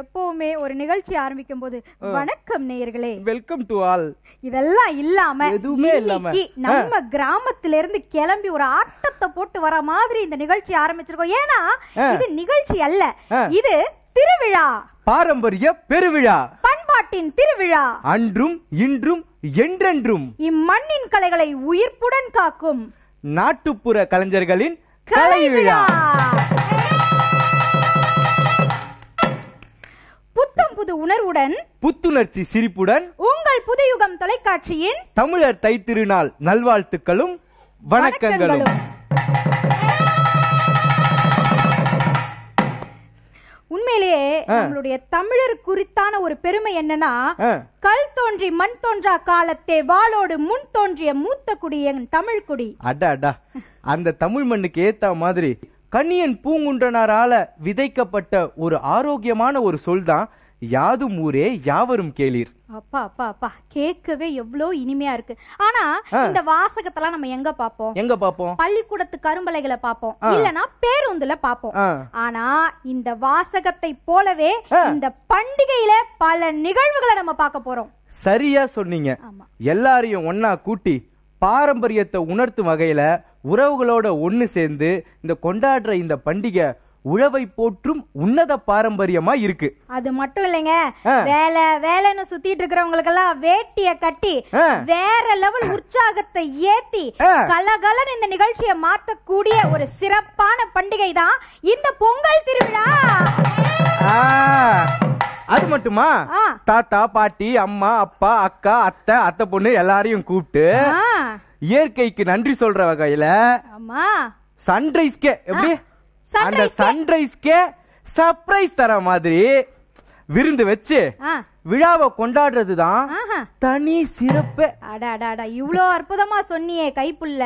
எப்பவுமே ஒரு நிகழ்ச்சி ஆரம்பிக்கும் போது வணக்கம் நேயர்களே, வெல்கம் டு ஆல், இதெல்லாம் இல்லாம எதுவுமே இல்லாம நம்ம கிராமத்துல இருந்து கிளம்பி ஒரு ஆட்டத்தை போட்டு வர மாதிரி இந்த நிகழ்ச்சி ஆரம்பிச்சிருக்கோம். ஏன்னா இது நிகழ்ச்சி அல்ல, இது திருவிழா, பாரம்பரிய பெருவிழா, பண்பாட்டின் திருவிழா. அன்றும் இன்றும் என்றென்றும் இம்மண்ணின் கலைகளை உயிர்ப்புடன் காக்கும் நாட்டுப்புற கலைஞர்களின் கலை விழா. புத்தம் புது உணர்வுடன், புத்துணர்ச்சி சிரிப்புடன் உங்கள் புதுயுகம் தொலைக்காட்சியின் தமிழர் தை திருநாள் நல்வாழ்த்துக்களும் வணக்கங்களும். உண்மையிலேயே நம்மளுடைய தமிழர் குறித்தான ஒரு பெருமை என்னன்னா, கல் தோன்றி மண் தோன்றா காலத்தே வாளோடு முன் தோன்றிய மூத்த குடி என் தமிழ் குடி. அடா, அந்த தமிழ் மண்ணுக்கு ஏத்த மாதிரி கண்ணியன் பூங்குன்றனாரால விதைக்கப்பட்ட ஒரு ஆரோக்கியமான ஒரு சொல் தான் யாதும் ஊரே யாவரும் கேளீர். அப்பா அப்பா அப்பா, கேட்கவே எவ்வளவு இனிமையா இருக்கு. ஆனா இந்த வாசகத்தெல்லாம் நம்ம எங்க பாப்போம்? எங்க பாப்போம்? பள்ளிக்கூடத்து கரும்பலைகளை பாப்போம், இல்லனா பேருந்துல பாப்போம். ஆனா இந்த வாசகத்தை போலவே இந்த பண்டிகையில பல நிகழ்வுகளை நம்ம பார்க்க போறோம். சரியா சொன்னீங்க. எல்லாரையும் ஒன்னா கூட்டி பாரம்பரியத்தை உணர்த்தும் வகையில உறவுகளோட ஒன்னு சேர்ந்து இந்த கொண்டாடுற இந்த பண்டிகை உழவை போற்றும் உன்னத பாரம்பரியமா இருக்கு. அது மட்டும் இல்லைங்க, வேலை வேலைன்னு சுத்திட்டு இருக்கிறவங்களுக்கு எல்லாம் வேட்டிய கட்டி வேற லெவல் உற்சாகத்தை ஏத்தி கலகலன் இந்த நிகழ்ச்சியை மாத்தக்கூடிய ஒரு சிறப்பான பண்டிகை தான் இந்த பொங்கல் திருவிழா. அது மட்டுமா, தாத்தா பாட்டி அம்மா அப்பா அக்கா அத்தை அத்தை பொண்ணு எல்லாரையும் கூப்பிட்டு இயற்கைக்கு நன்றி சொல்ற வகையில சன்ரைஸ்கே எப்படி அந்த சன்ரைஸ்கே சர்ப்ரைஸ் தர மாதிரி விருந்து வச்சு விழாவை கொண்டாடுறதுதான் தனி சிறப்பு. அடாடா, இவ்ளோ அற்புதமா சொன்னியே கைப்புள்ள,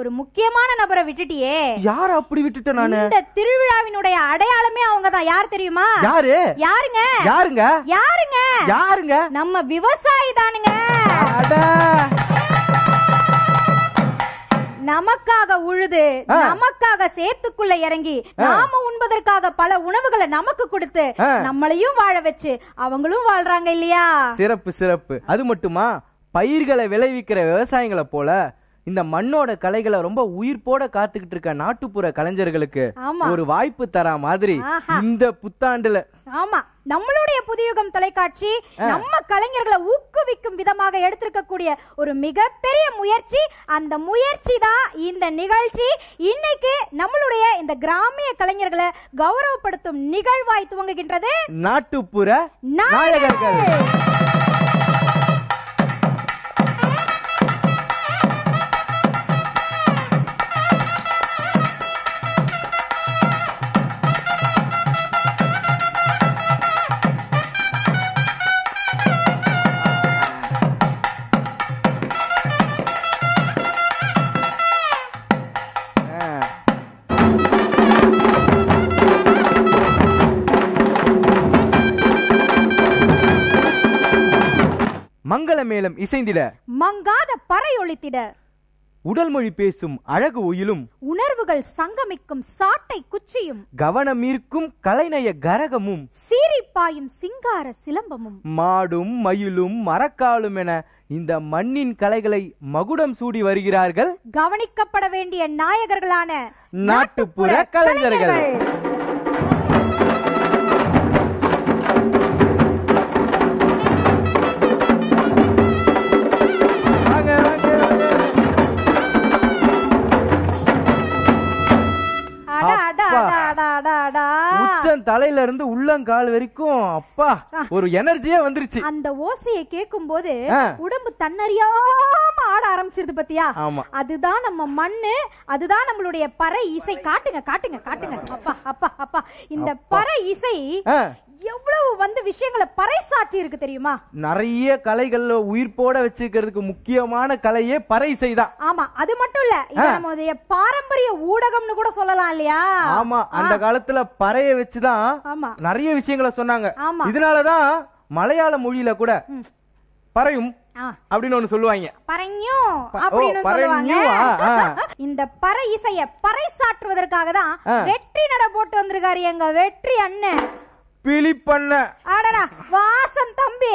ஒரு முக்கியமான நபரை விட்டுட்டியே. யார் அப்படி விட்டுட்ட? நானு. இந்த திருவிழாவினுடைய அடையாளமே அவங்கதான். யார் தெரியுமா? யாரு? யாருங்க யாருங்க யாருங்க யாருங்க நம்ம விவசாயி தானுங்க. நமக்காக உழுது, நமக்காக சேத்துக்குள்ள இறங்கி, நாம உண்பதற்காக பல உணவுகளை நமக்கு கொடுத்து நம்மளையும் வாழ வச்சு அவங்களும் வாழ்றாங்க இல்லையா? சிறப்பு சிறப்பு. அது மட்டுமா, பயிர்களை விளைவிக்கிற விவசாயிகளை போல இந்த மண்ணோட கலைகளை ரொம்ப உயிர்ப்போட காத்துக்கிட்டு இருக்க நாட்டுப்புற கலைஞர்களுக்கு ஒரு வாய்ப்பு தர மாதிரி இந்த புத்தாண்டுல ஆமா நம்மளுடைய புதுயுகம் தொலைக்காட்சி நம்ம கலைஞர்களை ஊக்குவிக்கும் விதமாக எடுத்திருக்கக்கூடிய ஒரு மிகப்பெரிய முயற்சி. அந்த முயற்சி தான் இந்த நிகழ்ச்சி. இன்னைக்கு நம்மளுடைய இந்த கிராமிய கலைஞர்களை கௌரவப்படுத்தும் நிகழ்வாய் துவங்குகின்றது நாட்டுப்புற நாயகர்கள். மங்கள மேளம் இசைந்திட, மங்காத பறை ஒலித்திட, உடல் மொழி பேசும் அழகு ஒயிலும், உணர்வுகள் சங்கமிக்கும் சாட்டை குச்சியும், கவனமீர்க்கும் கலைநய கரகமும், சீரிப்பாயும் சிங்கார சிலம்பமும், மாடும் மயிலும் மரக்காலும் என இந்த மண்ணின் கலைகளை மகுடம் சூடி வருகிறார்கள் கவனிக்கப்பட வேண்டிய நாயகர்களான நாட்டுப்புற கலைஞர்கள். தலையில இருந்து உள்ளங்கால் வரைக்கும் அப்பா ஒரு எனர்ஜியா வந்துருச்சு. அந்த ஓசையை கேட்கும் போது உடம்பு தன்னறியாம ஆட ஆரம்பிச்சிருது. பத்தியா? அதுதான் நம்ம மண்ணு, அதுதான் நம்மளுடைய பறை இசை. காட்டுங்க காட்டுங்க காட்டுங்க. அப்பா அப்பா அப்பா, இந்த பறை இசை எவ்வளவு வந்து விஷயங்களை பறைசாற்றி இருக்கு தெரியுமா? நிறைய கலைகள்ல உயிர்ப்போட வச்சிருக்கிறதுக்கு முக்கியமான கலையே பறை இசை தான். ஆமா, அது மட்டும் இல்ல, இது நம்மளுடைய பாரம்பரிய ஊடகம்னு கூட சொல்லலாம் இல்லையா? ஆமா, அந்த காலத்துல பறைய வச்சுதான் நிறைய விஷயங்களை சொன்னாங்க. இதனாலதான் மலையாள மொழியில கூட பறையும் அப்படின்னு ஒண்ணு சொல்லுவாங்க, பறையும் அப்படின்னு சொல்லுவாங்க. இந்த பறை இசைய பறை சாற்றுவதற்காக தான் வெற்றி நட போட்டு வந்திருக்காரு எங்க வெற்றி அண்ணன் பிலிப்பண்ண அடடா வாசன் தம்பி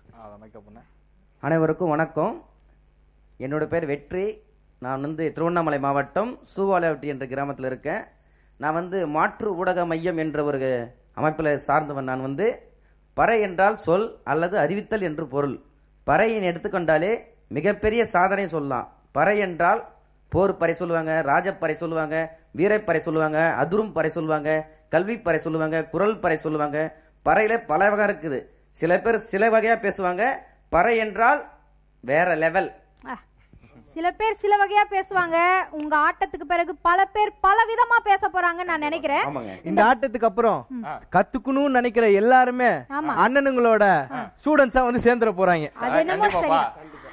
அனைவருக்கும் வணக்கம். என்னோட பேர் வெற்றி. நான் வந்து திருவண்ணாமலை மாவட்டம் சூவாலைவட்டி என்ற கிராமத்தில் இருக்கேன். நான் வந்து மாற்று ஊடக மையம் என்ற ஒரு அமைப்பில் சார்ந்தவன். நான் வந்து பறை என்றால் சொல் அல்லது அறிவித்தல் என்று பொருள். பறையின் எடுத்துக்கொண்டாலே மிகப்பெரிய சாதனை சொல்லலாம். பறை என்றால் போர் பறை சொல்லுவாங்க, ராஜப்பறை சொல்லுவாங்க, வீரப்பறை சொல்லுவாங்க, அதுரும் பறை சொல்லுவாங்க, கல்வி பறை சொல்லுவாங்க, குரல் பறை சொல்லுவாங்க. பறையில பல வகை இருக்குது. சில பேர் சில வகையா பேசுவாங்க. பறை என்றால் வேற லெவல். சில பேர் சில வகையா பேசுவாங்க. உங்க ஆட்டத்துக்கு பிறகு பல பேர் பல விதமா பேச போறாங்க நான் நினைக்கிறேன். இந்த ஆட்டத்துக்கு அப்புறம் கத்துக்கணும்னு நினைக்கிற எல்லாருமே அண்ணனுங்களோட ஸ்டூடெண்ட்ஸா வந்து சேர்ந்துட போறாங்க.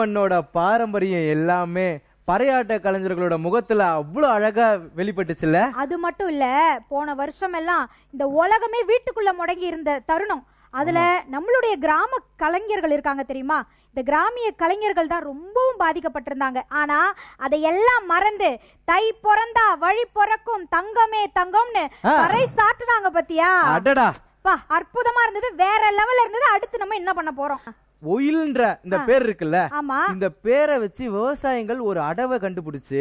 மண்ணோட பாரம்பரியம் எல்லாமே பறையாட்ட கலைஞர்களோட முகத்துல அவ்வளவு அழகா வெளிப்பட்டுச்சுல. அது மட்டும் இல்ல, போன வருஷம் எல்லாம் இந்த உலகமே வீட்டுக்குள்ள முடங்கி இருந்த தருணம், அதுல நம்மளுடைய கிராம கலைஞர்கள் இருக்காங்க தெரியுமா, இந்த கிராமிய கலைஞர்கள் தான் ரொம்பவும் பாதிக்கப்பட்டிருந்தாங்க. ஆனா அதையெல்லாம் மறந்து தை பிறந்தா வழி பிறக்கும் தங்கமே தங்கம்னு பறை சாட்டுனாங்க பத்தியா. அடடா பா, அற்புதமா இருந்தது, வேற லெவல்ல இருந்தது. அடுத்து நம்ம என்ன பண்ண போறோம்? ஒயில்ன்ற இந்த பேர் இருக்குல்ல, இந்த பேரை வச்சு விவசாயிகள் ஒரு அடவை கண்டுபிடிச்சு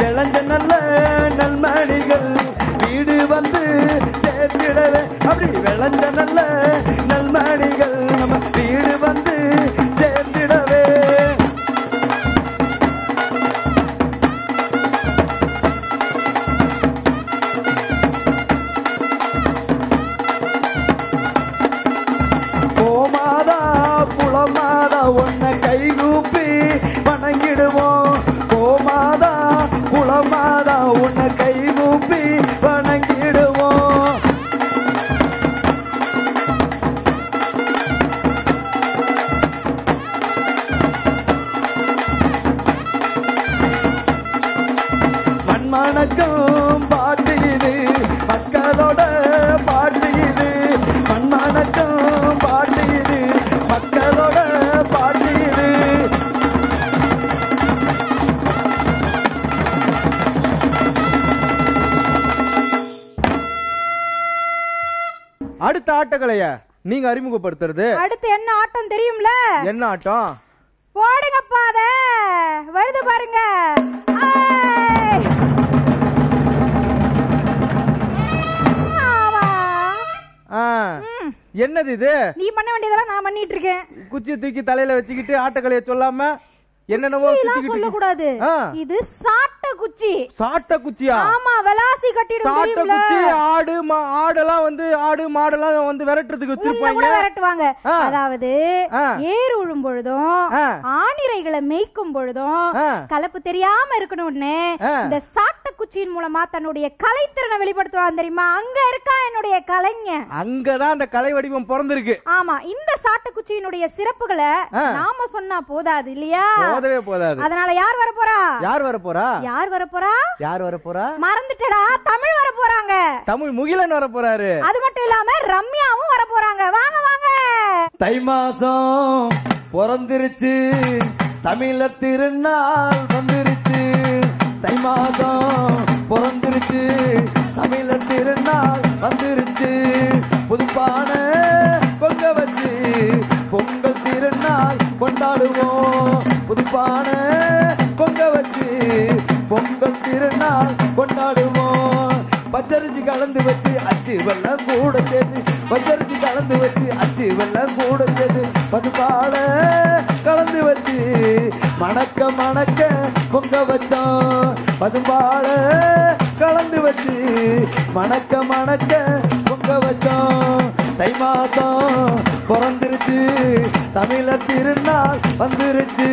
விளைஞ்ச நல்ல நல்மணிகள் வீடு வந்து சேர்த்திடவே அப்படி விளைஞ்ச நல்ல நல்மணிகள் நம்ம வீடு வந்து சேர்த்திடவே. கோமாதா புலமாதா உன்னை கைகூப்பி வணங்கிடுவோம் கோமாதா குளமாதா உன்னை கைகூப்பி வணங்கிடுவோம். மண்மணக்கம் பாட்டு இது மக்களோட பாட்டு இது மண்மணக்கம் பாட்டு இது மக்களோட பாட்டு இது. அடுத்த ஆட்டக்கலைய நீங்க அறிமுகப்படுத்துறது. அடுத்து என்ன ஆட்டம் தெரியும்ல? என்ன ஆட்டம்? ஓடுங்கப்பா அதை வருது பாருங்க. என்னது இது? நீ பண்ண வேண்டியதெல்லாம் நான் பண்ணிட்டு இருக்கேன். குச்சியை தூக்கி தலையில வச்சுக்கிட்டு ஆட்டக்கலைய சொல்லாம என்னென்னவோ சொல்ல கூடாது. இது சாட்ட குச்சி. சாட்ட குச்சியா? ஆமா, வெலாசி கட்டிடுவாங்க. சாட்ட குச்சி ஆடு ஆடெல்லாம் வந்து ஆடு மாடெல்லாம் வந்து விரட்டுறதுக்கு வச்சிருப்பாங்க, விரட்டுவாங்க. அதாவது ஏர் உழும் பொழுதும் ஆணிரைகளை மேய்க்கும் பொழுதும் கலப்பு தெரியாம இருக்கணும்னு இந்த சாட்ட குச்சியின் மூலமா தன்னுடைய கலைத்திறனை வெளிப்படுத்துவாங்க தெரியுமா? அங்க இருக்கா என்னுடைய கலைஞன், அங்கதான் அந்த கலை வடிவம் பிறந்திருக்கு. ஆமா, இந்த சாட்ட குச்சியினுடைய சிறப்புகளை நாம சொன்னா போதாது இல்லையா? போதவே போதாது. அதனால யார் வர போறா? யார் வர போறா? யார் வர போறா? யார் வர போறா? மறந்துட்டடா, தமிழ் வர போறாங்க. தமிழ் முகிலன் வர போறாரு. அது மட்டும் இல்லாம ரம்யாவும் வர போறாங்க. வாங்க வாங்க. தை மாசம் பிறந்திருச்சு, தமிழ திருநாள் வந்திருச்சு. தை மாசம் பிறந்திருச்சு, தமிழ திருநாள் வந்திருச்சு. புதுப்பான பொங்க வச்சு பொங்கல் திருநாள் கொண்டாடுவோம். புதுப்பான பொங்க வச்சு பொங்கல் திருநாள் கொண்டாடுவோம். பச்சரிசி கலந்து வச்சு அச்சு வெள்ளம் கூட சேர்த்து, பச்சரிசி கலந்து வச்சு அச்சு வெள்ளம் கூட சேர்த்து, பசுப்பால கலந்து வச்சு மணக்க மணக்க பொங்க வச்சோம். பசுப்பால கலந்து வச்சு மணக்க மணக்க பொங்க வச்சோம். தை மாதம் பிறந்துருச்சு, தமிழ திருநாள் வந்துருச்சு.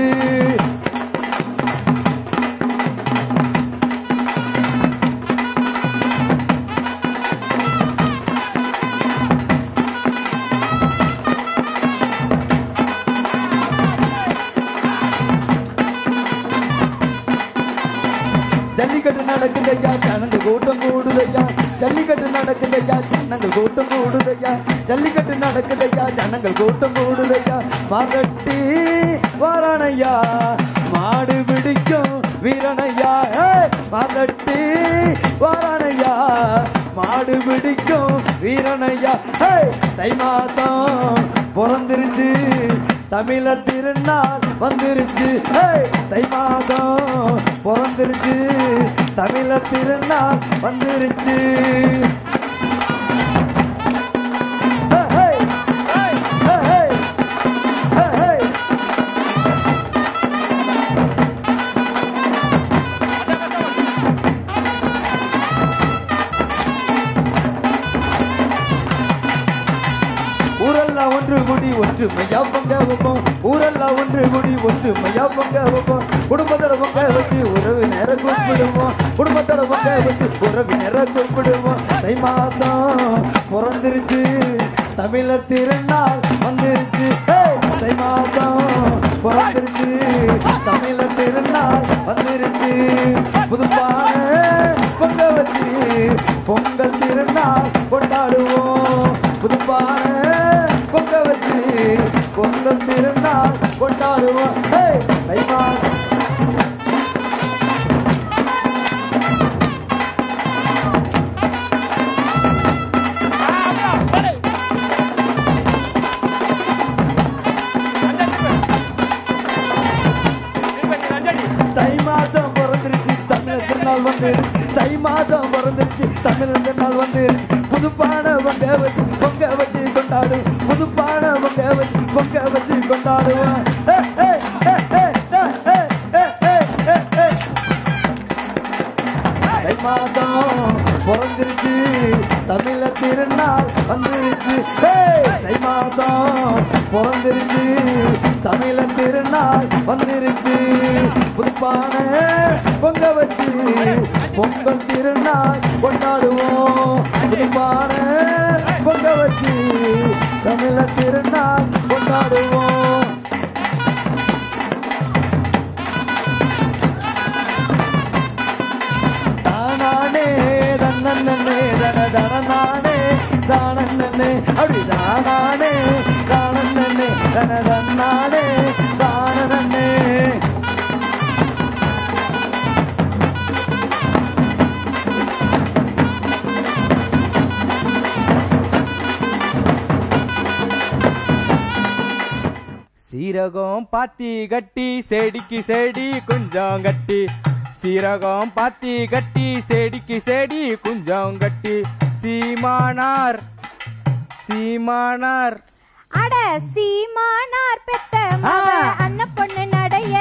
ஜல்லிக்கட்டு நடக்குதையா, ஜனங்க கூட்டம் கூடுதையா. ஜல்லிக்கட்டு நடக்குதையா, ஜனங்கள் கூட்டம் கூடுதையா. ஜல்லிக்கட்டு நடக்குதையா, ஜனங்கள் கூட்டம் கூடுதையா. மகட்டி வாரணையா, மாடு பிடிக்கும் வீரனையா. மகட்டி வாரணையா, மாடு பிடிக்கும் வீரனையா. தை மாசம் பிறந்துருச்சு, தமிழ திருநாள் வந்துருச்சு. தை மாதம் பிறந்துருச்சு, தமிழ திருநாள் வந்துருச்சு. மையா பொங்க வைப்போம். ஊரெல்லாம் ஒன்று குடி ஒன்று மையா பொங்க வைப்போம். குடும்பத்தோட பொங்க வச்சு உறவு நேர குறிப்பிடுவோம். குடும்பத்தோட பொங்க வச்சு உறவு நேர குறிப்பிடுவோம். தை மாசம் பிறந்துருச்சு, தமிழர் திருநாள் வந்துருச்சு. தை மாசம் பிறந்துருச்சு, தமிழர் திருநாள் வந்துருச்சு. புதுப்பானை பொங்க வச்சு பொங்கல் திருநாள் கொண்டாடுவோம். புதுப்பானை பொங்க வச்சு பொங்கல் திருநாள் கொண்டாடுவோம். தை மாசம் பிறந்துருச்சு, தமிழர் திருநாள் வந்து புதுப்பானை பொங்க வச்சு பொங்க வச்சு கொண்டாடு. புதுப்பானை பொங்க வச்சு பொங்க வச்சு கொண்டாடுவோம். தை மாசம் பிறந்துருச்சு, தமிழர் திருநாள் வந்துருச்சு. தை மாசம் பிறந்துருச்சு, தமிழர் திருநாள் வந்துருச்சு. புதுப்பானை பொங்க வச்சு பொங்கல் திருநாள் கொண்டாடுவோம். புதுப்பானை பொங்க வச்சு தமிழர் திருநாள் கொண்டாடுவோம். தானானே தன்னே தனதானே தானே அப்படி தானானே தானே தனதன்னானே தானே சீரகம் பாத்தி கட்டி செடிக்கு செடி குஞ்சம் கட்டி. சீரகம் பாத்தி கட்டி செடிக்கு செடி குஞ்சம் கட்டி. சீமானார் சீமானார் அட சீமானார் பெத்த அண்ண பொண்ணு நடைய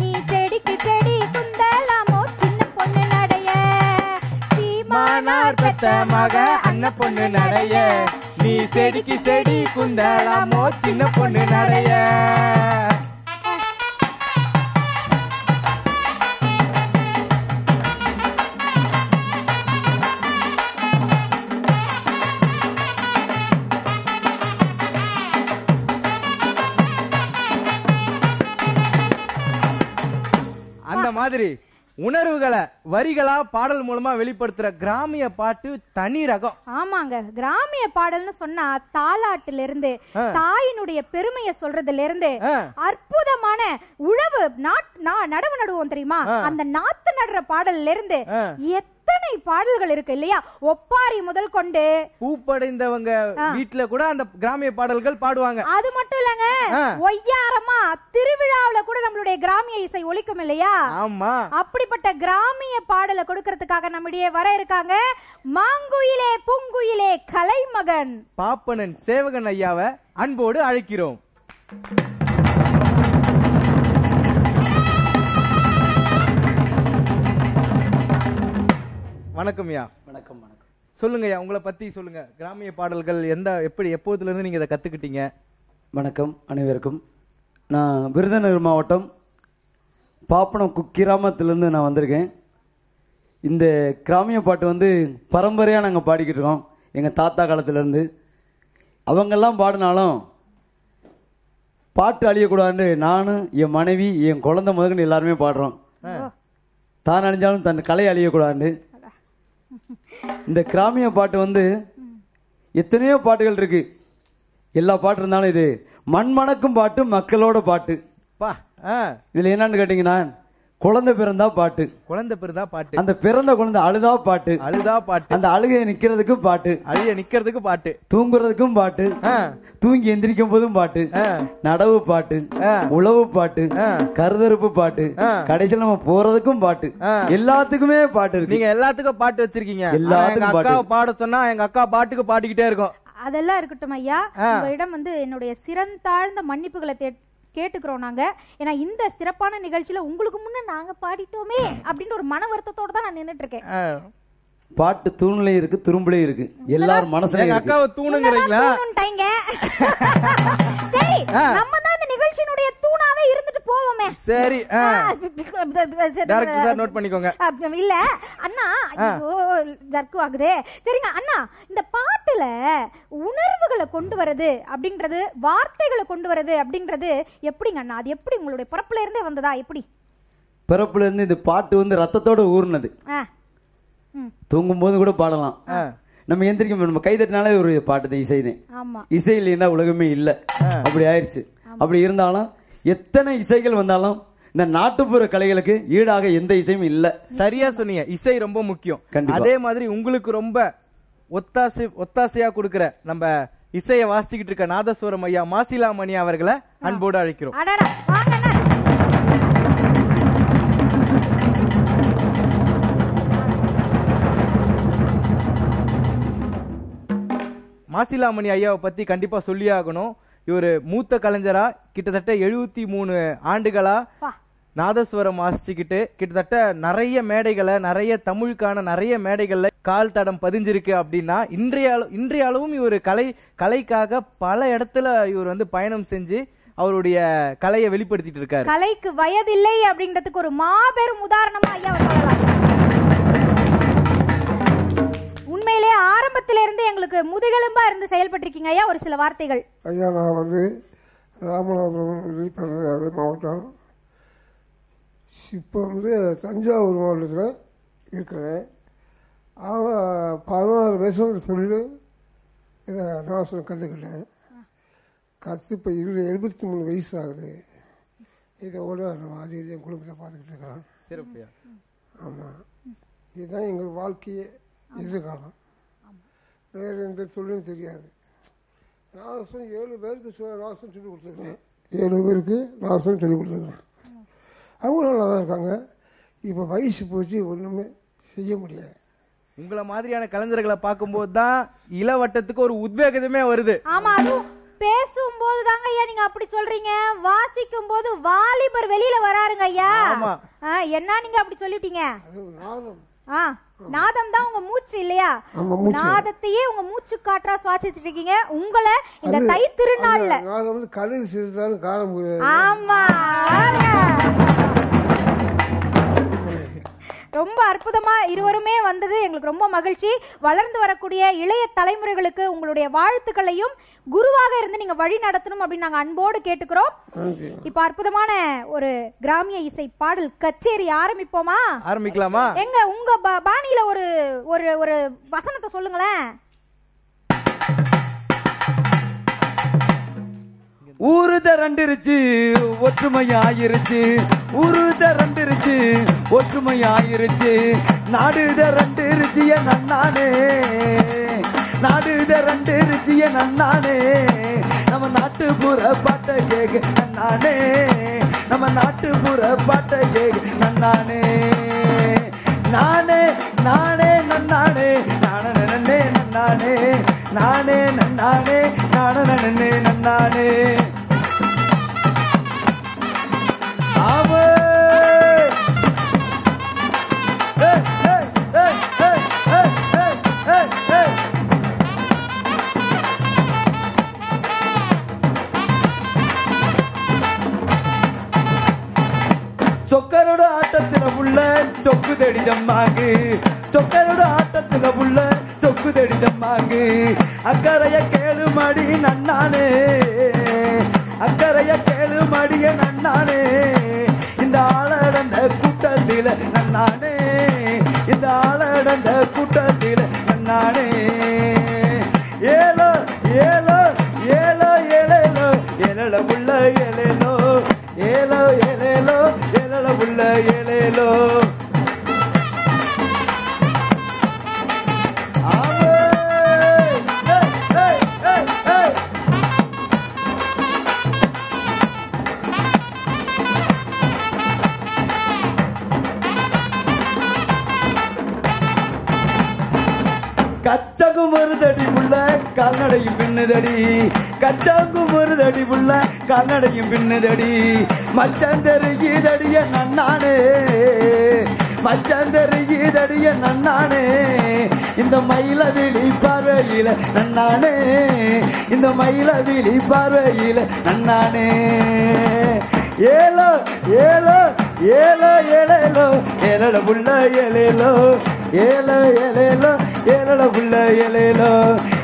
நீ செடிக்கு செடி குந்தலாமோ சின்ன பொண்ணு நடைய. சீமானார் பெத்த மக அண்ண பொண்ணு நடைய நீ செடிக்கு செடி குந்தலாமோ சின்ன பொண்ணு நடைய. அந்த மாதிரி உணர்வுகளை வரிகளா பாடல் மூலமா வெளிப்படுத்துற கிராமிய பாட்டு தனி ரகம். ஆமாங்க, கிராமிய பாடல்னு சொன்னா தாலாட்டுல இருந்து தாயினுடைய பெருமையை சொல்றதுல இருந்து அற்புதமான உழவு நடவு நடுவோம் தெரியுமா, அந்த நாத்து நடுற பாடல்ல இருந்து எத்தனை பாடல்கள் இருக்கு இல்லையா. ஒப்பாரி முதல் கொண்டு பூப்படைந்தவங்க வீட்டுல கூட அந்த கிராமிய பாடல்கள் பாடுவாங்க. அது மட்டும் இல்லங்க, ஒய்யாரமா திருவிழாவில கூட நம்மளுடைய கிராமிய இசை ஒலிக்கும் இல்லையா. ஆமா, அப்படிப்பட்ட கிராமிய பாடலை கொடுக்கறதுக்காக நம்முடைய வர இருக்காங்க மாங்குயிலே பூங்குயிலே கலைமகன் பாப்பனன் சேவகன் ஐயாவை அன்போடு அழைக்கிறோம். வணக்கம் ஐயா. வணக்கம் வணக்கம். சொல்லுங்க ஐயா, உங்களை பத்தி சொல்லுங்க. கிராமிய பாடல்கள் எப்போதுல இருந்து நீங்க இதை கத்துக்கிட்டீங்க? வணக்கம் அனைவருக்கும். நான் விருதுநகர் மாவட்டம் பாப்பனம் குக்கிராமத்திலேருந்து நான் வந்திருக்கேன். இந்த கிராமிய பாட்டு வந்து பரம்பரையாக நாங்கள் பாடிக்கிட்டு இருக்கோம் எங்கள் தாத்தா காலத்திலேருந்து. அவங்கெல்லாம் பாடினாலும் பாட்டு அழியக்கூடாதுன்னு நானும் என் மனைவி என் குழந்தை முதல்கன்னு எல்லாருமே பாடுறோம். தான் அழிஞ்சாலும் தன் கலை அழியக்கூடாதுன்னு. இந்த கிராமிய பாட்டு வந்து எத்தனையோ பாட்டுகள் இருக்கு, எல்லா பாட்டு இருந்தாலும் இது மண்மணக்கும் பாட்டு, மக்களோட பாட்டு. இதுல என்னன்னு கேட்டீங்கன்னா குழந்தை பிறந்தா பாட்டு, குழந்தை பிறந்தா பாட்டு, அந்த பிறந்த குழந்தை அழுதா பாட்டு, அழுதா பாட்டு, அந்த அழுகையை நிக்கிறதுக்கு பாட்டு, அழுகையை நிக்கிறதுக்கு பாட்டு, தூங்குறதுக்கும் பாட்டு, தூங்கி எந்திரிக்கும் போதும் பாட்டு, நடவு பாட்டு, உழவு பாட்டு, கருதறுப்பு பாட்டு, கடைசியில் நம்ம போறதுக்கும் பாட்டு, எல்லாத்துக்குமே பாட்டு இருக்கு. நீங்க எல்லாத்துக்கும் பாட்டு வச்சிருக்கீங்க. எல்லாத்துக்கும் பாட சொன்னா எங்க அக்கா பாட்டுக்கு பாடிக்கிட்டே இருக்கும். அதெல்லாம் இருக்கட்டும் ஐயா, உங்களிடம் வந்து என்னுடைய சிறந்தாழ்ந்த மன்னிப்புகளை கேட்டுக்கிறோம் நாங்க. ஏன்னா இந்த சிறப்பான நிகழ்ச்சியில உங்களுக்கு முன்ன நாங்க பாடிட்டோமே அப்படின்னு ஒரு மன வருத்தத்தோட தான் நான் நின்றுட்டு இருக்கேன். பாட்டு தூண்லயும் இருக்கு துரும்புலயும் இருக்கு எல்லாரும் மனசுல இருக்கு. அக்காவை தூணுங்கறீங்களா? தூணுன்டைங்க. சரி நம்ம தான் இந்த நிகழ்ச்சினுடைய தூணாவே இருந்துட்டு போவோமே. சரி டைரக்டர் சார் நோட் பண்ணிக்கோங்க. இல்ல அண்ணா ஐயோ ஜர்க்கு ஆகுதே. சரிங்க அண்ணா, இந்த பாட்டுல உணர்வுகளை கொண்டு வரது அப்படிங்கிறது வார்த்தைகளை கொண்டு வரது அப்படிங்கிறது எப்படிங்க அண்ணா? அது எப்படி உங்களுடைய பிறப்புல இருந்தே வந்ததா? எப்படி பிறப்புல இருந்து இந்த பாட்டு வந்து ரத்தத்தோட ஊர்னது. தூங்கும் போது கூட பாடலாம். நம்ம எந்திரிக்க நம்ம கை தட்டினாலே ஒரு பாட்டு தான் இசை தான். இசை இல்லைன்னா உலகமே இல்லை. அப்படி ஆயிடுச்சு. அப்படி இருந்தாலும் எத்தனை இசைகள் வந்தாலும் இந்த நாட்டுப்புற கலைகளுக்கு ஈடாக எந்த இசையும் இல்லை. சரியா சொன்னீங்க, இசை ரொம்ப முக்கியம். அதே மாதிரி உங்களுக்கு ரொம்ப ஒத்தாசையா கொடுக்குற நம்ம இசையை வாசிக்கிட்டு இருக்க நாதஸ்வரம் ஐயா மாசிலாமணி அவர்களை அன்போடு அழைக்கிறோம். மாசிலாமணி ஐயாவை பற்றி கண்டிப்பாக சொல்லி ஆகணும். இவர் மூத்த கலைஞரா கிட்டத்தட்ட 73 ஆண்டுகளா நாதஸ்வரம் வாசிச்சுக்கிட்டு கிட்டத்தட்ட நிறைய மேடைகளை, நிறைய தமிழுக்கான நிறைய மேடைகளில் கால் தடம் பதிஞ்சிருக்கு. அப்படின்னா இன்றைய அளவும் இவர் கலைக்காக பல இடத்துல இவர் வந்து பயணம் செஞ்சு அவருடைய கலையை வெளிப்படுத்திட்டு இருக்காரு. கலைக்கு வயதில்லை அப்படிங்கிறதுக்கு ஒரு மாபெரும் உதாரணமா ஐயா உண்மையிலே ஆரம்பத்தில இருந்து எங்களுக்கு முதுகெலும்பா இருந்து செயல்பட்டிருக்கீங்க ஐயா. ஒரு சில வார்த்தைகள் ஐயா. நான் வந்து ராமநாதபுரம் மாவட்டம், இப்போ வந்து தஞ்சாவூர் மாவட்டத்தில் இருக்கிறேன். ஆனால் 16 வயசுல தொழில் இதை நாசம் கற்றுக்கிட்டேன். கற்று இப்போ 73 வயசு ஆகுது. இதோட அது என் குடும்பத்தை பார்த்துக்கிட்டு இருக்கிறேன். சிறப்பையா? ஆமாம், இதுதான் எங்கள் வாழ்க்கையே. எதிர்காலம் வேறு எந்த தொழிலும் தெரியாது. நாசம் 7 பேருக்கு நாசம் சொல்லி கொடுத்துருக்கேன். 7 பேருக்கு நாசம் சொல்லி கொடுத்துருக்கேன். அவங்க நல்லா தான் இருக்காங்க. இப்போ வயசு போச்சு, ஒன்றுமே செய்ய முடியாது. உங்களை மாதிரியான கலைஞர்களை பார்க்கும்போது தான் இளவட்டத்துக்கு ஒரு உத்வேகமே வருது. ஆமா, அதுவும் பேசும்போது தாங்க ஐயா. நீங்க அப்படி சொல்றீங்க, வாசிக்கும் போது வாலிபர் வெளியில வராருங்க ஐயா. என்ன நீங்க அப்படி சொல்லிட்டீங்க? நாதம் தான் உங்க மூச்சு இல்லையா? நாதத்தையே உங்க மூச்சு காற்றா சுவாசிச்சுட்டு இருக்கீங்க. உங்களை இந்த தை திருநாள்ல ஆமா ரொம்ப அற்புதமா இருவருமே வந்தது எங்களுக்கு ரொம்ப மகிழ்ச்சி. வளர்ந்து வரக்கூடிய இளைய தலைமுறைகளுக்கு உங்களுடைய வாழ்த்துக்களையும் குருவாக இருந்து நீங்க வழி நடத்தணும் அப்படின்னு நாங்க அன்போடு கேட்டுக்கிறோம். இப்ப அற்புதமான ஒரு கிராமிய இசை பாடல் கச்சேரி ஆரம்பிப்போமா? ஆரம்பிக்கலாமா? எங்க உங்க பாணியில ஒரு ஒரு ஒரு வசனத்தை சொல்லுங்களேன். ஊருதரண்டிருச்சு ஒற்றுமையாயிருச்சு, ஊருதரண்டிருச்சு ஒற்றுமையாயிருச்சு, நாடுதரண்டிருச்சு என் அண்ணானே, நாடுதரண்டிருச்சு என் அண்ணானே, நம்ம நாட்டுப்புற பாட்டை கேக்கு நன்னானே, நம்ம நாட்டுப்புற பாட்டை கேக்கு நன்னானே, நானே நானே நன்னானே, நானே நன்னே நன்னானே, நானே நன்னானே, நானே நன்னே நன்னானே. சொக்கரோட ஆட்டத்துல உள்ள சொக்கு தெடிதம்மாக்கு, சொக்கரோட ஆட்டத்துல உள்ள சொக்கு தெடிதம்மாக்கு, அக்கறைய கேளு மடி நன்னானே, அக்கறைய கேளு மடிய நன்னானே, இந்த ஆளடந்த கூட்டத்தில நன்னானே, இந்த ஆளடந்த கூட்டத்தில நன்னானே, ஏலோ ஏலோ ஏலோ ஏலேலோ ஏலல உள்ள ஏலேலோ, ஏலோ ஏலேலோ ஏலல உள்ள ஏலேலோ. கச்சகு மருதடி உள்ள கால்நடையும் பின்னுதடி, கச்சாங்கு மருதடி உள்ள கால்நடையும் பின்னுதடி, மச்சாந்தரு கீதடிய நன்னானே, மச்சாந்தறியதடிய நன்னானே இந்த மயிலவிழி பார்வையில நன்னானே இந்த மயிலவிழி பார்வையில நன்னானே ஏலோ ஏலோ ஏலோ ஏலேலோ ஏலட புள்ள ஏலேலோ ஏலோ ஏலேலோ ஏலட புள்ள ஏலேலோ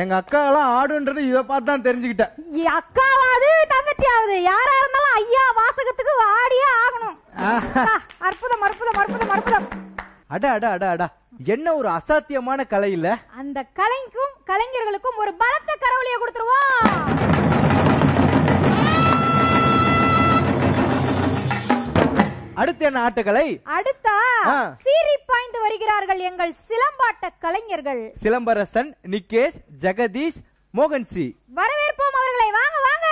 எங்க அக்காலாம் ஆடுன்றது இத பார்த்து தான் தெரிஞ்சுக்கிட்டேன். அக்காவாது தங்கச்சியாவது யாரா இருந்தாலும் ஐயா வாசகத்துக்கு வாடியே ஆகணும். அற்புதம் அற்புதம் அற்புதம் அற்புதம். அடா அடா அடா அடா என்ன ஒரு அசாத்தியமான கலை இல்ல. அந்த கலைக்கும் கலைஞர்களுக்கும் ஒரு பலத்த கரவொலியை கொடுத்துருவோம். அடுத்து என்ன ஆட்டக்கலை? அடுத்தா சீரி பாய்ந்து வருகிறார்கள் எங்கள் சிலம்பாட்ட கலைஞர்கள் சிலம்பரசன், நிகேஷ், ஜெகதீஷ், மோகன்சி. வரவேற்போம் அவர்களை. வாங்க வாங்க.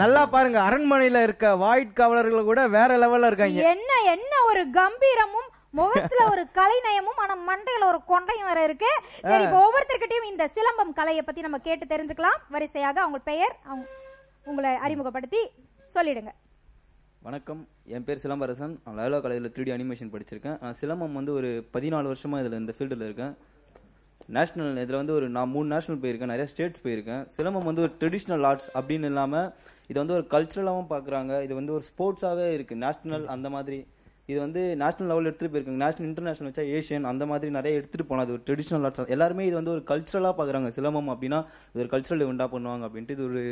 நல்லா பாருங்க, அரண்மனையில இருக்க வாயிட் காவலர்கள் கூட வேற லெவல்ல இருக்காங்க. என்ன என்ன ஒரு கம்பீரமும் முகத்துல ஒரு கலைநயமும் ஆனா மண்டையில ஒரு கொண்டையும் வேற இருக்கு. சரி, ஒவ்வொருத்தர்கிட்டயும் இந்த சிலம்பம் கலையை பத்தி நம்ம கேட்டு தெரிஞ்சுக்கலாம். வரிசையாக அவங்க பெயர் உங்களை அறிமுகப்படுத்தி சொல்லிடுங்க. வணக்கம், என் பேர் சிலம்பரசன். நான் லயோலா காலேஜ்ல 3D அனிமேஷன் படிச்சிருக்கேன். சிலம்பம் வந்து ஒரு 14 வருஷமா இதுல இந்த ஃபீல்டுல இருக்கேன். நேஷனல் இதில் வந்து ஒரு நான் 3 நேஷனல் போயிருக்கேன், நிறைய ஸ்டேட்ஸ் போயிருக்கேன். சிலம்பம் வந்து ஒரு ட்ரெடிஷ்னல் ஆர்ட்ஸ் அப்படின்னு இல்லாமல் இது வந்து ஒரு கல்ச்சுரலாகவும் பார்க்குறாங்க. இது வந்து ஒரு ஸ்போர்ட்ஸாகவே இருக்குது. நேஷ்னல் அந்த மாதிரி இது வந்து நேஷனல் லெவலில் எடுத்துகிட்டு போயிருக்காங்க. நேஷனல் இன்டர்நேஷனல் வச்சா ஏஷியன் அந்த மாதிரி நிறைய எடுத்துகிட்டு போனால் அது ஒரு ட்ரெடிஷ்னல் ஆர்ட்ஸ். எல்லாருமே இது வந்து ஒரு கல்ச்சுரலாக பார்க்குறாங்க. சிலம்பம் அப்படின்னா இது ஒரு கல்ச்சுரல் உண்டா பண்ணுவாங்க அப்படின்ட்டு இது ஒரு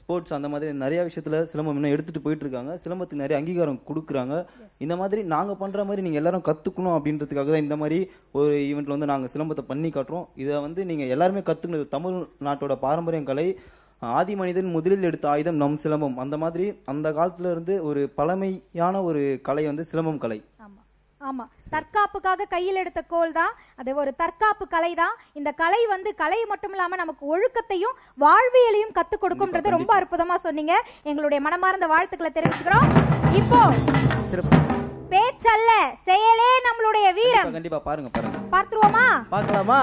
ஸ்போர்ட்ஸ் அந்த மாதிரி நிறையா விஷயத்தில் சிலம்பம் இன்னும் எடுத்துகிட்டு போயிட்டுருக்காங்க. சிலம்பத்துக்கு நிறைய அங்கீகாரம் கொடுக்குறாங்க. இந்த மாதிரி நாங்கள் பண்ணுற மாதிரி நீங்கள் எல்லாரும் கற்றுக்கணும் அப்படின்றதுக்காக தான் இந்த மாதிரி ஒரு ஈவெண்ட்டில் வந்து நாங்கள் சிலம்பத்தை பண்ணி காட்டுறோம். இதை வந்து நீங்கள் எல்லாருமே கற்றுக்கணும். தமிழ்நாட்டோட பாரம்பரிய கலை. ஆதி மனிதன் முதலில் எடுத்த ஆயுதம் நம் சிலம்பம். அந்த மாதிரி அந்த காலத்துல இருந்து ஒரு பழமையான ஒரு கலை வந்து சிலம்பம் கலை. ஆமா ஆமா, தற்காப்புக்காக கையில் எடுத்த கோல் தான் அது ஒரு தற்காப்பு கலை தான். இந்த கலை வந்து கலை மட்டும் இல்லாம நமக்கு ஒழுக்கத்தையும் வாழ்வியலையும் கத்துக் கொடுக்கும்ன்றது ரொம்ப அற்புதமா சொன்னீங்க. எங்களுடைய மனமார்ந்த வாழ்த்துக்களை தெரிவிச்சுக்கிறோம். இப்போ பேச்சல்ல செயலே நம்மளுடைய வீரம். கண்டிப்பா பாருங்க பாருங்க பார்த்துருவோமா? பார்க்கலாமா?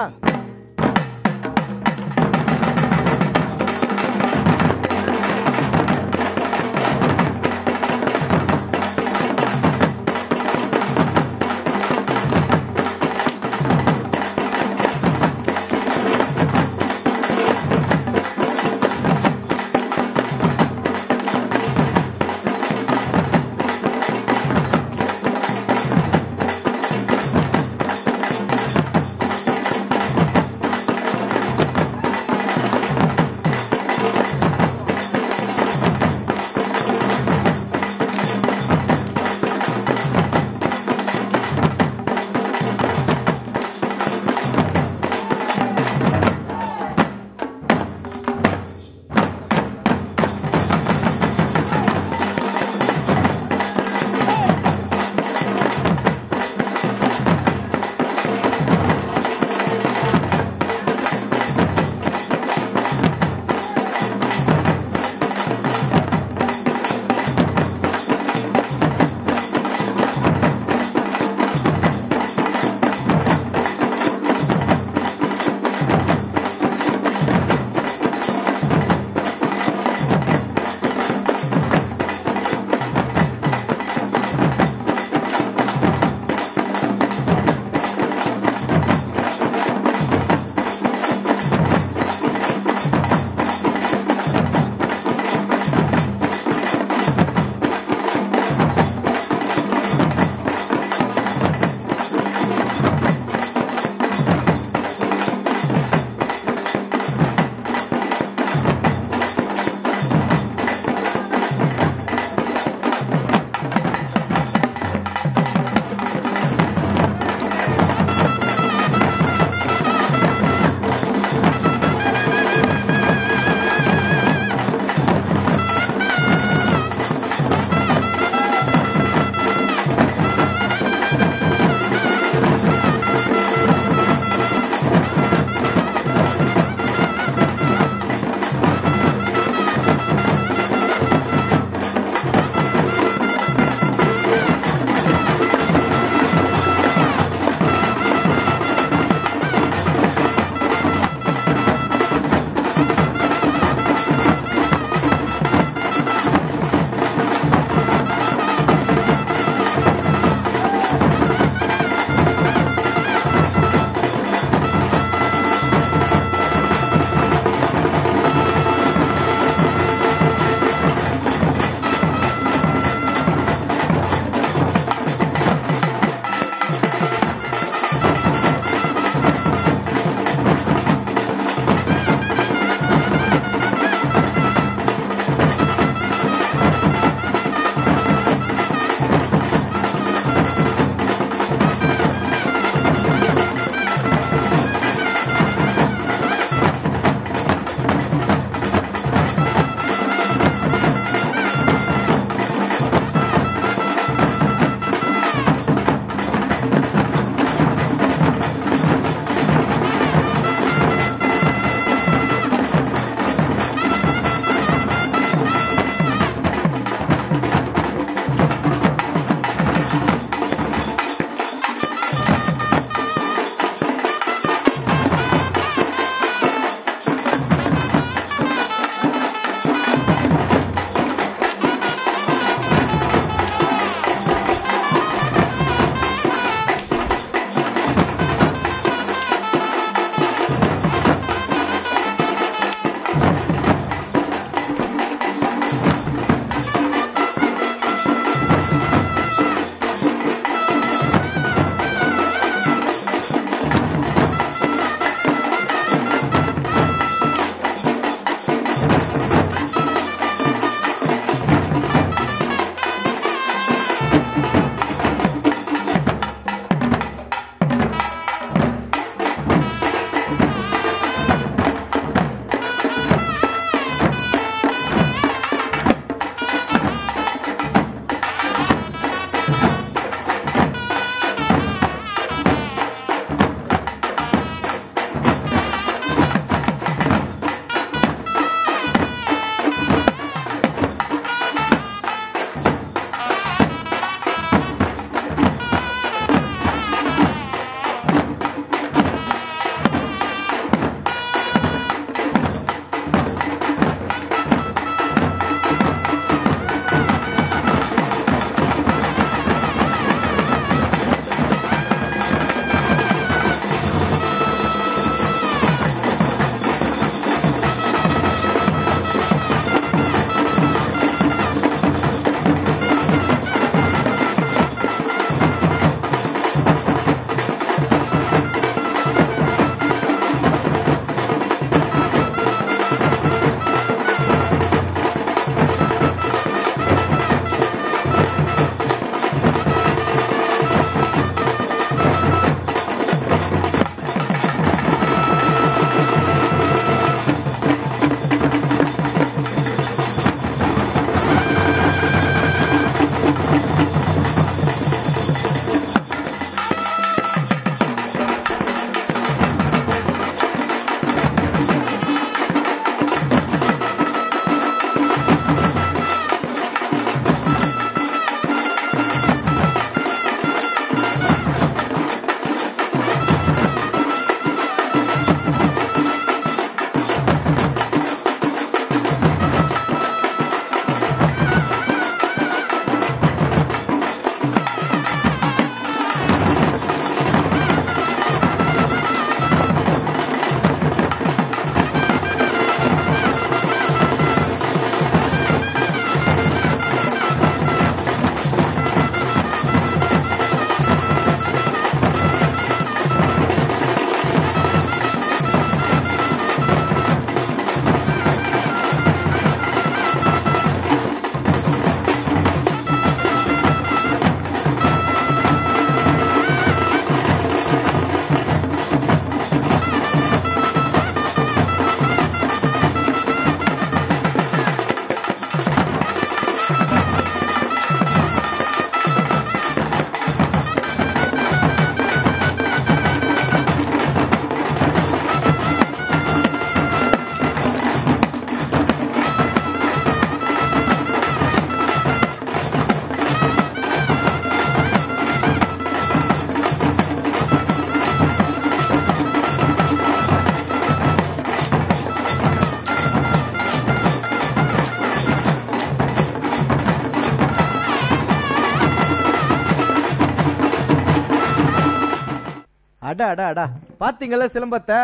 அடா அடா அடா பாத்தீங்களா சிலம்பத்தை?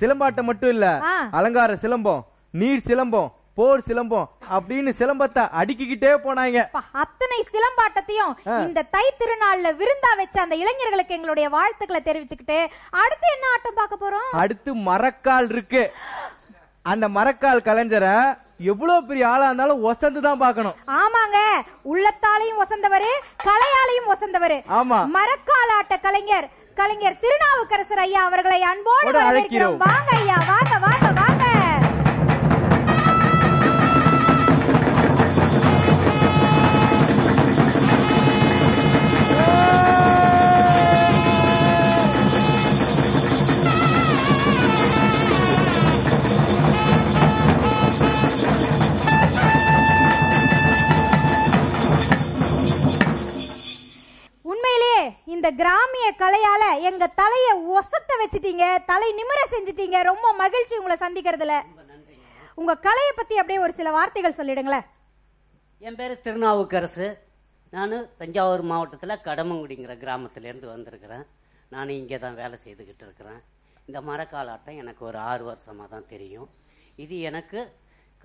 சிலம்பாட்டம் மட்டும் இல்ல, அலங்கார சிலம்பம், நீர் சிலம்பம், போர் சிலம்பம் அப்படின்னு சிலம்பத்தை அடிக்கிட்டே போனாங்க. அத்தனை சிலம்பாட்டத்தையும் இந்த தை திருநாள்ல விருந்தா வச்ச அந்த இளைஞர்களுக்கு எங்களுடைய வாழ்த்துக்களை தெரிவிச்சுக்கிட்டு அடுத்து என்ன ஆட்டம் பார்க்க போறோம்? அடுத்து மரக்கால் இருக்கு. அந்த மரக்கால் கலைஞரை எவ்வளவு பெரிய ஆளா இருந்தாலும் ஒசந்துதான் பாக்கணும். ஆமாங்க, உள்ளத்தாலையும் ஒசந்தவரு, கலையாலையும் ஒசந்தவரு. ஆமா, மரக்கால் ஆட்ட கலைஞர் கலைஞர் திருநாவுக்கரசர் ஐயா அவர்களை அன்போடு அழைக்கிறோம். வாங்க ஐயா, வாங்க வாங்க வாங்க. இந்த கிராமிய கலையால எங்க தலைய ஒசத்த வச்சிட்டீங்க, தலை நிமிர செஞ்சிட்டீங்க. ரொம்ப மகிழ்ச்சி உங்களை சந்திக்கிறதுல. உங்க கலையை பத்தி அப்படியே ஒரு சில வார்த்தைகள் சொல்லிடுங்களேன். என் பேரு திருநாவுக்கரசு. நான் தஞ்சாவூர் மாவட்டத்தில் கடமங்குடிங்கிற கிராமத்திலேருந்து வந்திருக்கிறேன். நான் இங்கே தான் வேலை செய்துக்கிட்டு இருக்கிறேன். இந்த மரக்காலாட்டம் எனக்கு ஒரு 6 வருஷமாக தான் தெரியும். இது எனக்கு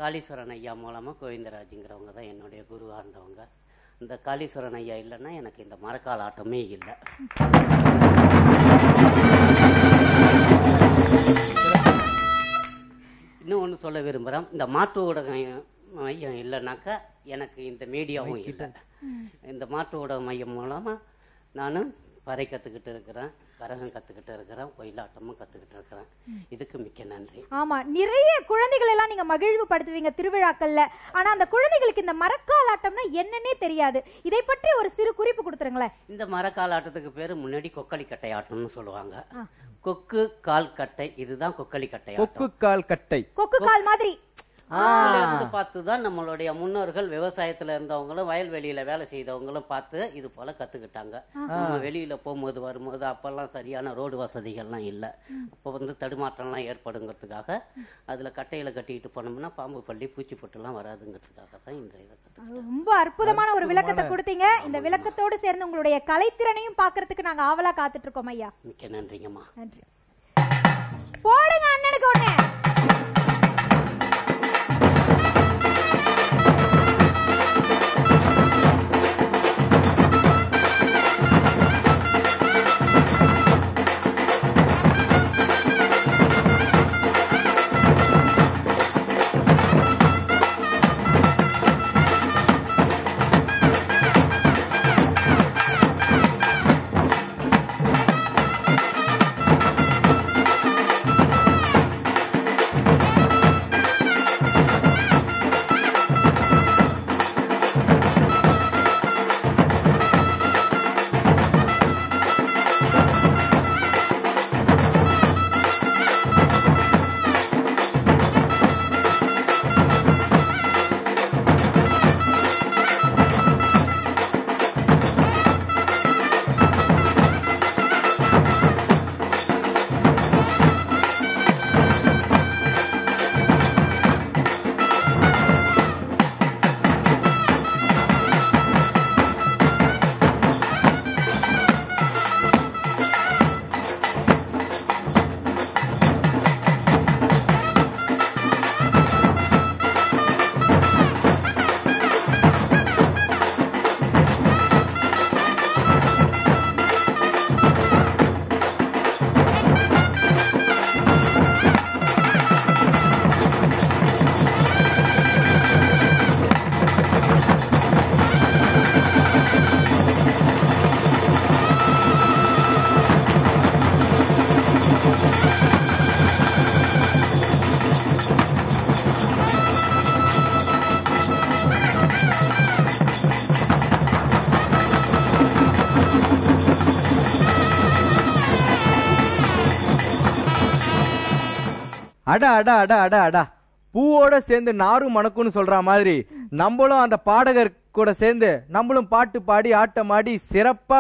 காளீஸ்வரன் ஐயா மூலமாக, கோவிந்தராஜுங்கிறவங்க தான் என்னுடைய குருவாக இருந்தவங்க. இந்த காளீஸ்வரன் ஐயா இல்லைன்னா எனக்கு இந்த மரக்கால் ஆட்டமே இல்லை. இன்னும் ஒன்று சொல்ல விரும்புகிறேன், இந்த மாற்று ஊடகம் மையம் இல்லைனாக்கா எனக்கு இந்த மீடியாவும் இல்லை. இந்த மாற்று ஊடக மையம் மூலமாக நானும் பறை கற்றுக்கிட்டு இருக்கிறேன், கரகம் கற்றுக்கிட்டு இருக்கிறேன், ஒயிலாட்டமும் கற்றுக்கிட்டு இருக்கிறேன். இதுக்கு மிக்க நன்றி. ஆமாம், நிறைய குழந்தைகள் எல்லாம் நீங்கள் மகிழ்வு படுத்துவீங்க திருவிழாக்களில். ஆனால் அந்த குழந்தைகளுக்கு இந்த மரக்காலாட்டம்னா என்னன்னே தெரியாது. இதை பற்றி ஒரு சிறு குறிப்பு கொடுத்துருங்களேன். இந்த மரக்காலாட்டத்துக்கு பேர் முன்னாடி கொக்களி கட்டை ஆட்டம்னு சொல்லுவாங்க. கொக்கு கால் கட்டை, இதுதான் கொக்களி கட்டை. கொக்கு கால் கட்டை, கொக்கு கால் மாதிரி பார்த்துதான் நம்மளுடைய முன்னோர்கள் விவசாயத்துல இருந்தவங்களும் வயல்வெளியில வேலை செய்தவங்களும் பார்த்து இது போல கத்துக்கிட்டாங்க. நம்ம வெளியில போகும்போது வரும்போது அப்பெல்லாம் சரியான ரோடு வசதிகள்லாம் இல்லை. அப்போ தடுமாற்றம்லாம் ஏற்படுங்கிறதுக்காக அதுல கட்டையில கட்டிட்டு போனோம்னா பாம்பு பள்ளி பூச்சி பொட்டுலாம் வராதுங்கிறதுக்காக தான் இந்த இதை கத்துக்கிட்டோம். ரொம்ப அற்புதமான ஒரு விளக்கத்தை கொடுத்தீங்க. இந்த விளக்கத்தோடு சேர்ந்து உங்களுடைய கலைத்திறனையும் பாக்குறதுக்கு நாங்க ஆவலா காத்துட்டு இருக்கோம் ஐயா. மிக்க நன்றிங்கம்மா. நன்றி. போடுங்க அண்ணனுக்கு ஒண்ணு. அடா அடா அடா அடா அடா, பூவோட சேர்ந்து நாரும் மணக்குன்னு சொல்ற மாதிரி நம்மளும் அந்த பாடகர் கூட சேர்ந்து நம்மளும் பாட்டு பாடி ஆட்டமாடி சிறப்பா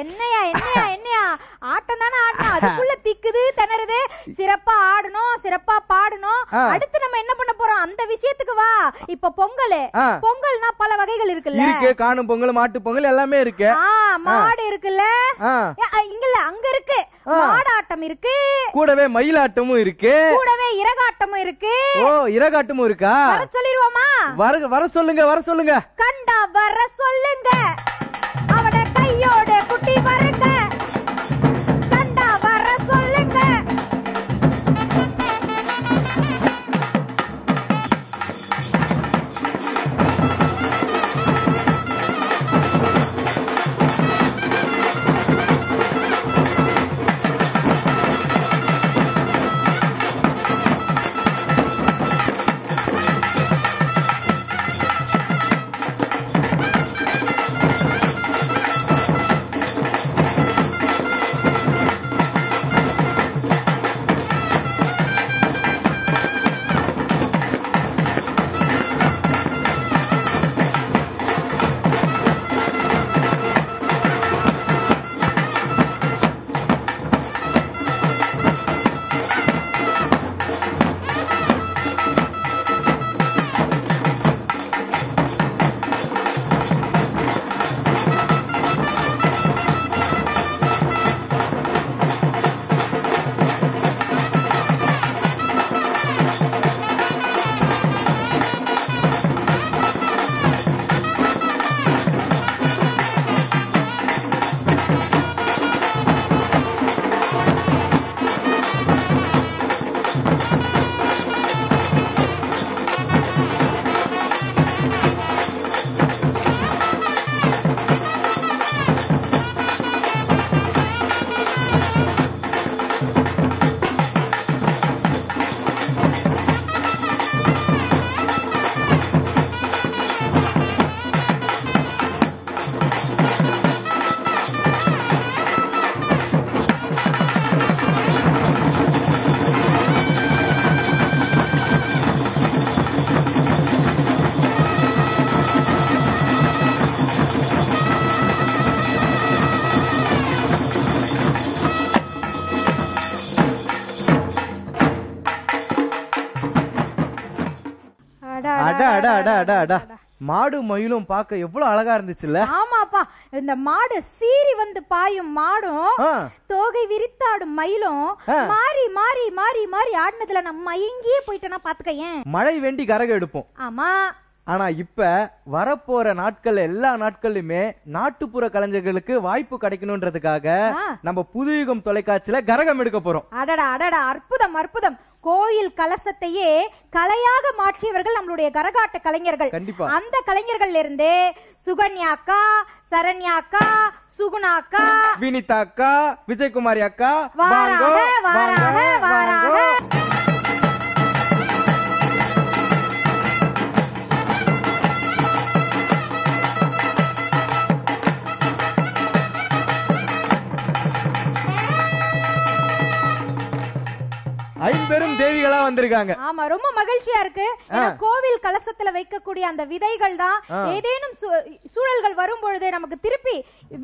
என்னையா என்னையா என்னையா ஆட்டம் தானே ஆட்டம். அதுக்குள்ள திக்குது திணறுது. சிறப்பா ஆடணும், சிறப்பா பாடணும். அடுத்து நம்ம என்ன பண்ண போறோம் அந்த விஷயத்துக்கு வா. இப்ப பொங்கல், பொங்கல்னா பல வகைகள் இருக்குல்ல. காணும் பொங்கல், மாட்டு பொங்கல் எல்லாமே இருக்கு. மாடு இருக்குல்ல, மாடாட்டம் இருக்கு, கூடவே மயிலாட்டமும் இருக்கு, கூடவே இரகாட்டமும் இருக்கு. ஓ, இரகாட்டமும் இருக்கா? வர சொல்லிடுவோமா? வர சொல்லுங்க, வர சொல்லுங்க. கண்டா வர சொல்லுங்க, அவட கையோட குட்டி வருங்க. கண்டா வர சொல்லுங்க. மாடு மயிலும் பாக்க எவ்வளவு அழகா இருந்துச்சுல்ல? ஆமாப்பா, இந்த மாடு சீறி வந்து பாயும் மாடும், தோகை விரித்தாடும் மயிலும் மாறி மாறி மாறி மாறி ஆடுனதுல நம்ம எங்கேயே போயிட்டேன்னா பாத்துக்க. ஏன் மழை வேண்டி கரக எடுப்போம். ஆமா, ஆனா இப்ப வரப்போற நாட்கள் எல்லா நாட்களுமே நாட்டுப்புற கலைஞர்களுக்கு வாய்ப்பு கிடைக்கணும்ன்றதுக்காக நம்ம புதுயுகம் தொலைக்காட்சியில கரகம் எடுக்க போறோம். அடடா அடடா, அற்புதம் அற்புதம். கோயில் கலசத்தையே கலையாக மாற்றியவர்கள் நம்மளுடைய கரகாட்ட கலைஞர்கள். கண்டிப்பா அந்த கலைஞர்கள் இருந்து சுகன்யா அக்கா, சரண்யா அக்கா, சுகுணா அக்கா, வினிதா அக்கா, விஜயகுமாரி அக்கா, வாராக வாராக வாராக. ஐம்பெரும் தேவிகளா வந்திருக்காங்க. ஆமா, ரொம்ப மகிழ்ச்சியா இருக்கு. கோவில் கலசத்துல வைக்கக்கூடிய அந்த விதைகள் தான் ஏதேனும் சூழல்கள் வரும்பொழுது நமக்கு திருப்பி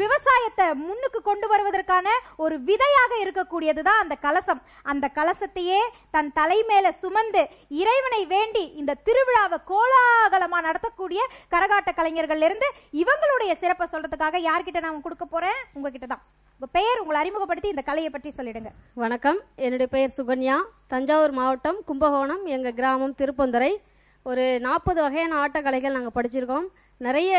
விவசாயத்தை முன்னுக்கு கொண்டு வருவதற்கான ஒரு விதையாக இருக்கக்கூடியதுதான் அந்த கலசம். அந்த கலசத்தையே தன் தலைமேல சுமந்து இறைவனை வேண்டி இந்த திருவிழாவை கோலாகலமா நடத்தக்கூடிய கரகாட்ட கலைஞர்கள் இருந்து இவங்களுடைய சிறப்பை சொல்றதுக்காக யார்கிட்ட நான் கொடுக்க போறேன்? உங்ககிட்டதான். உங்க பெயர், உங்களை அறிமுகப்படுத்தி இந்த கலையை பற்றி சொல்லிடுங்க. வணக்கம், என்னுடைய பெயர் சுகன்யா. தஞ்சாவூர் மாவட்டம் கும்பகோணம், எங்கள் கிராமம் திருப்பந்துறை. ஒரு 40 வகையான ஆட்டக்கலைகள் நாங்கள் படிச்சிருக்கோம். நிறைய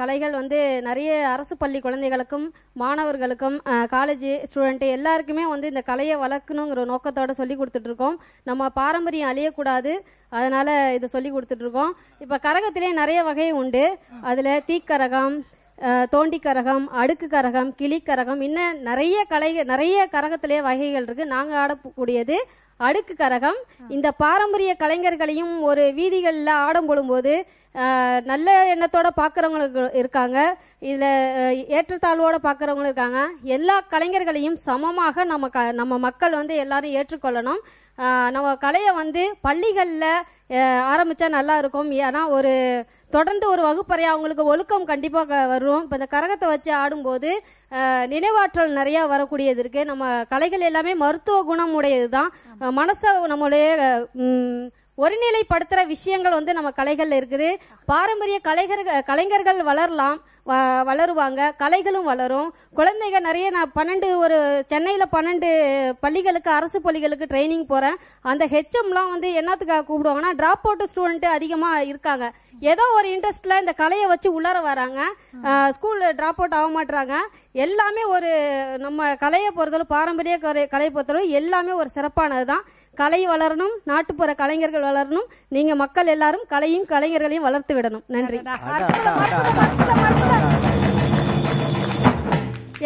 கலைகள் வந்து நிறைய அரசு பள்ளி குழந்தைகளுக்கும் மாணவர்களுக்கும் காலேஜ் ஸ்டூடெண்ட்டு எல்லாருக்குமே வந்து இந்த கலையை வளர்க்கணுங்கிற நோக்கத்தோடு சொல்லி கொடுத்துட்ருக்கோம். நம்ம பாரம்பரியம் அழியக்கூடாது, அதனால் இதை சொல்லி கொடுத்துட்ருக்கோம். இப்போ கரகத்திலே நிறைய வகை உண்டு. அதில் தீக்கரகம், தோண்டி கரகம், அடுக்கு கரகம், கிளி கரகம், இன்னும் நிறைய கலைகள், நிறைய கரகத்திலே வகைகள் இருக்கு. நாங்க ஆடக்கூடியது அடுக்கு கரகம். இந்த பாரம்பரிய கலைஞர்களையும் ஒரு வீதிகளில் ஆடம் போடும்போது நல்ல எண்ணத்தோட பாக்குறவங்களுக்கு இருக்காங்க, இதுல ஏற்றத்தாழ்வோட பாக்குறவங்களும் இருக்காங்க. எல்லா கலைஞர்களையும் சமமாக நம்ம மக்கள் வந்து எல்லாரும் ஏற்றுக்கொள்ளணும். நம்ம கலையை வந்து பள்ளிகளில் ஆரம்பிச்சா நல்லா இருக்கும். ஏன்னா ஒரு தொடர்ந்து ஒரு வகுப்பறையா அவங்களுக்கு ஒழுக்கம் கண்டிப்பாக வரும். இப்போ இந்த கரகத்தை வச்சு ஆடும்போது நினைவாற்றல் நிறையா வரக்கூடியது இருக்கு. நம்ம கலைகள் எல்லாமே மருத்துவ குணம் உடையது தான். மனசை நம்மளுடைய ஒருநிலைப்படுத்துற விஷயங்கள் வந்து நம்ம கலைகள்ல இருக்குது. பாரம்பரிய கலைஞர்கள் வளரலாம், வளருவாங்க, கலைகளும் வளரும். குழந்தைகள் நிறைய நான் 12 சென்னையில் 12 பள்ளிகளுக்கு, அரசு பள்ளிகளுக்கு ட்ரைனிங் போறேன். அந்த ஹெச்எம்லாம் வந்து என்னத்துக்காக கூப்பிடுவாங்கன்னா, டிராப் அவுட் ஸ்டூடெண்ட் அதிகமா இருக்காங்க. ஏதோ ஒரு இன்ட்ரெஸ்ட்ல இந்த கலையை வச்சு உள்ளர வராங்க, ஸ்கூல் டிராப் அவுட் ஆக மாட்டாங்க. எல்லாமே ஒரு நம்ம கலையை பொறுத்தளவு, பாரம்பரிய கலையை பொறுத்தளவு எல்லாமே ஒரு சிறப்பானதுதான். கலை வளரணும், நாட்டுப்புற கலைஞர்கள் வளரணும். நீங்க மக்கள் எல்லாரும் கலையும் கலைஞர்களையும் வளர்த்து விடணும். நன்றி.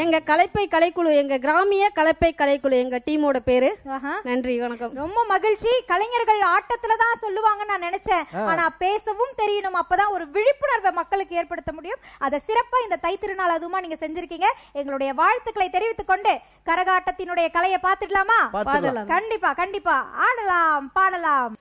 எங்க கலைப்பை கலைக்குழு, எங்க கிராமிய கலைப்பை கலைக்குழு எங்க டீமோட பேரு. நன்றி, வணக்கம். ரொம்ப மகிழ்ச்சி. கலைஞர்கள் ஆட்டத்துலதான் சொல்லுவாங்க நான் நினைச்சேன், ஆனா பேசவும் தெரியணும். அப்பதான் ஒரு விழிப்புணர்வை மக்களுக்கு ஏற்படுத்த முடியும். அதை சிறப்பா இந்த தை திருநாள் அதுமா நீங்க செஞ்சிருக்கீங்க. எங்களுடைய வாழ்த்துக்களை தெரிவித்துக் கொண்டு கரகாட்டத்தினுடைய கலையை பாத்துக்கலாமா? கண்டிப்பா கண்டிப்பா ஆடலாம் பாடலாம்.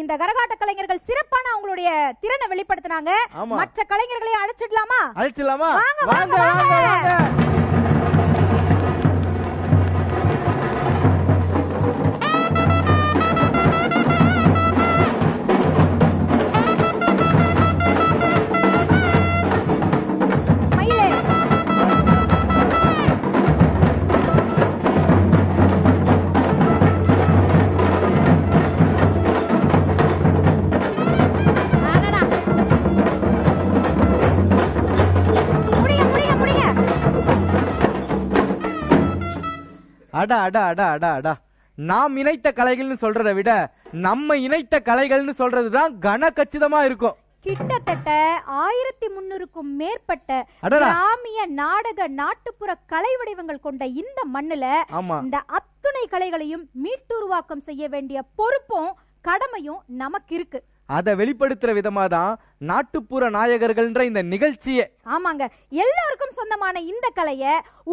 இந்த கரகாட்ட கலைஞர்கள் சிறப்பான அவங்களுடைய திறனை வெளிப்படுத்தினாங்க. மற்ற கலைஞர்களை அழைச்சிடலாமா? அழைச்சிடலாமா? வாங்க வாங்க. அடா அடா அடா அடா அடா, நாம் இணைத்த கலைகள்னு சொல்றதை விட நம்ம இணைத்த கலைகள்னு சொல்றதுதான் கன கச்சிதமா இருக்கும். கிட்டத்தட்ட 1300க்கும் மேற்பட்ட கிராமிய நாடக நாட்டுப்புற கலை வடிவங்கள் கொண்ட இந்த மண்ணுல இந்த அத்துணை கலைகளையும் மீட்டுருவாக்கம் செய்ய வேண்டிய பொறுப்பும் கடமையும் நமக்கு இருக்கு. அதை வெளிப்படுத்துற விதமாதான் நாட்டுப்புற நாயகர்கள்ன்ற இந்த நிகழ்ச்சியே. ஆமாங்க, எல்லாருக்கும் சொந்தமான இந்த கலைய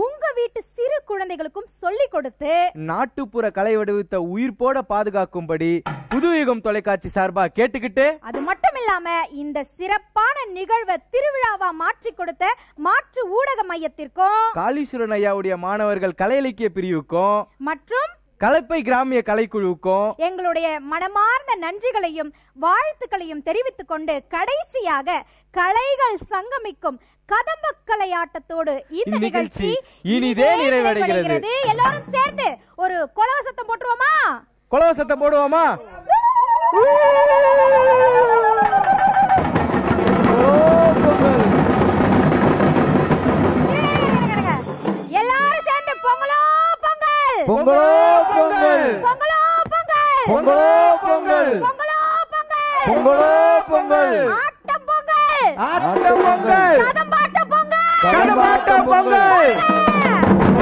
உங்க வீட்டு சிறு குழந்தைகளுக்கும் சொல்லி கொடுத்து நாட்டுப்புற கலை வடிவத்தை உயிர்ப்போட பாதுகாக்கும்படி புதுயுகம் தொலைக்காட்சி சார்பா கேட்டுக்கிட்டு, அது மட்டும் இல்லாம இந்த சிறப்பான நிகழ்வை திருவிழாவா மாற்றி கொடுத்த மாற்று ஊடக மையத்திற்கும் காளீஸ்வரன் ஐயாவுடைய மாணவர்கள் கலை இலக்கிய பிரிவுக்கும் மற்றும் கலப்பை கிராமிய கலைக்குழுக்கும் எங்களுடைய மனமார்ந்த நன்றிகளையும் வாழ்த்துக்களையும் தெரிவித்துக் கொண்டு கடைசியாக கலைகள் சங்கமிக்கும் கதம்ப கலையாட்டத்தோடு இந்த நிகழ்ச்சி இனிதே நிறைவடைகிறது. எல்லாரும் சேர்ந்து ஒரு கொலவசத்தம் போட்டுருவோமா? கொலவசத்தம் போடுவோமா? எல்லாரும் சேர்ந்து பொங்கலோ பொங்கல், பொங்கலோ பொங்கல், பொங்கலோ பொங்கல், பொங்கலோ பொங்கல், பொங்கலோ பொங்கல், ஆட்டம் பொங்கல், ஆட்டம் பொங்கல், கதம்பாட்ட பொங்கல், கதம்பாட்ட பொங்கல்,